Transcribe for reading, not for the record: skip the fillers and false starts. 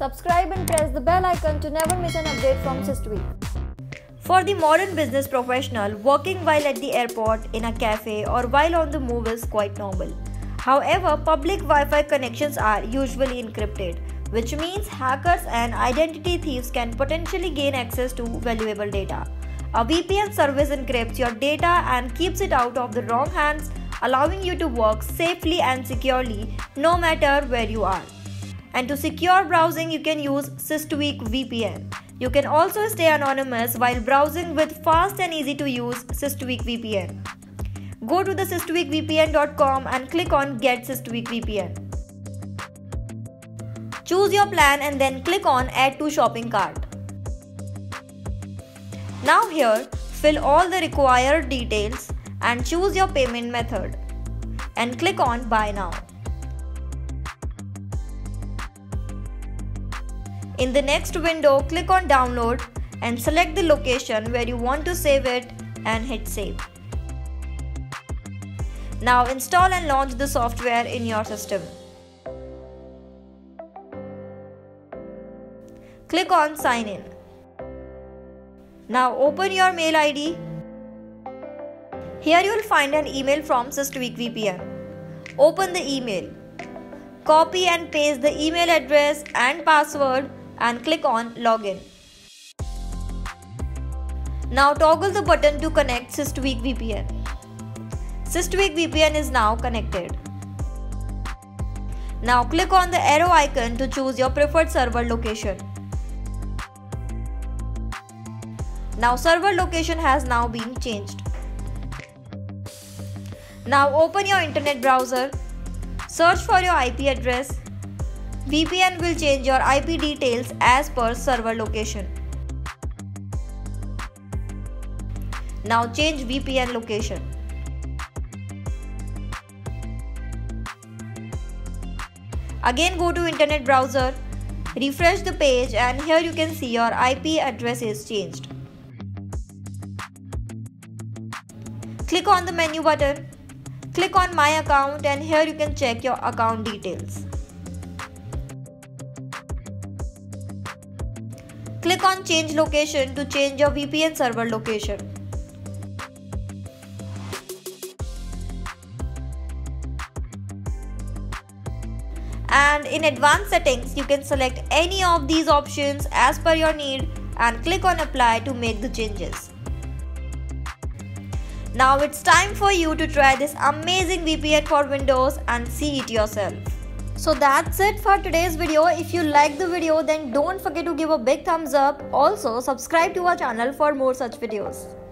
Subscribe and press the bell icon to never miss an update from Systweak. For the modern business professional, working while at the airport, in a cafe or while on the move is quite normal. However, public Wi-Fi connections are usually encrypted, which means hackers and identity thieves can potentially gain access to valuable data. A VPN service encrypts your data and keeps it out of the wrong hands, allowing you to work safely and securely no matter where you are. And to secure browsing, you can use Systweak VPN. You can also stay anonymous while browsing with fast and easy to use Systweak VPN. Go to the systweakvpn.com and click on Get Systweak VPN. Choose your plan and then click on Add to Shopping Cart. Now here, fill all the required details and choose your payment method and click on Buy Now. In the next window, click on Download and select the location where you want to save it and hit Save. Now install and launch the software in your system. Click on Sign In. Now open your mail ID. Here you will find an email from Systweak VPN. Open the email. Copy and paste the email address and password and click on Login. Now toggle the button to connect Systweak VPN. Systweak VPN is now connected. Now click on the arrow icon to choose your preferred server location. Now server location has now been changed. Now open your internet browser. Search for your IP address. VPN will change your IP details as per server location. Now change VPN location. Again, go to internet browser, refresh the page, and here you can see your IP address is changed. Click on the menu button. Click on My Account and here you can check your account details. Click on Change Location to change your VPN server location. And in advanced settings, you can select any of these options as per your need and click on Apply to make the changes. Now it's time for you to try this amazing VPN for Windows and see it yourself. So that's it for today's video. If you like the video, then don't forget to give a big thumbs up. Also, subscribe to our channel for more such videos.